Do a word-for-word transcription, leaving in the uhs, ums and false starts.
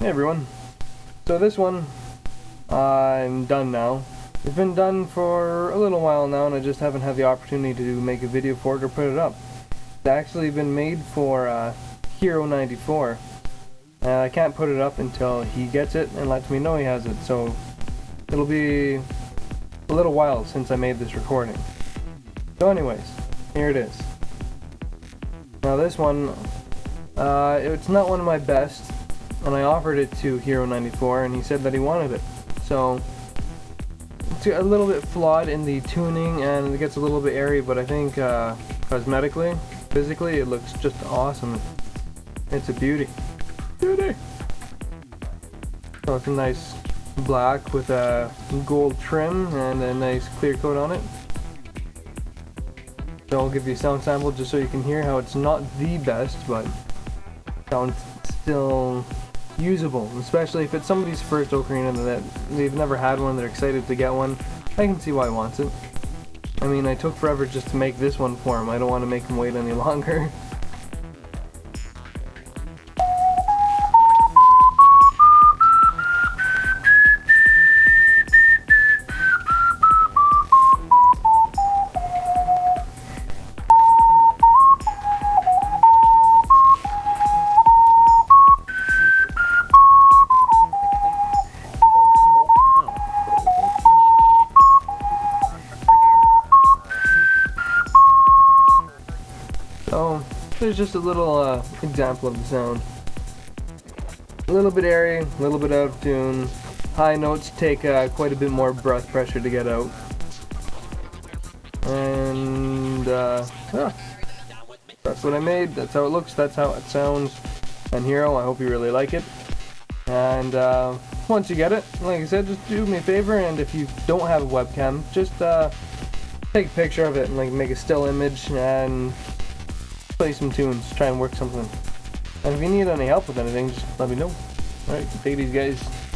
Hey everyone, so this one, uh, I'm done now. It's been done for a little while now and I just haven't had the opportunity to make a video for it or put it up. It's actually been made for uh, Herro ninety-four. Uh, I can't put it up until he gets it and lets me know he has it, so it'll be a little while since I made this recording. So anyways, here it is. Now this one, uh, it's not one of my best, and I offered it to Herro ninety-four and he said that he wanted it. So it's a little bit flawed in the tuning and it gets a little bit airy, but I think uh, cosmetically, physically, it looks just awesome. It's a beauty. Beauty! So it's a nice black with a gold trim and a nice clear coat on it. So I'll give you a sound sample just so you can hear how it's not the best, but sounds still usable, especially if it's somebody's first ocarina that they've never had one, they're excited to get one. I can see why he wants it. I mean, I took forever just to make this one for him. I don't want to make him wait any longer. So, there's just a little uh, example of the sound. A little bit airy, a little bit out of tune. High notes take uh, quite a bit more breath pressure to get out. And uh, yeah. That's what I made, that's how it looks, that's how it sounds. And Herro, I hope you really like it. And uh, once you get it, like I said, just do me a favor, and if you don't have a webcam, just uh, take a picture of it and like make a still image and play some tunes, try and work something. And if you need any help with anything, just let me know. Alright, take these guys.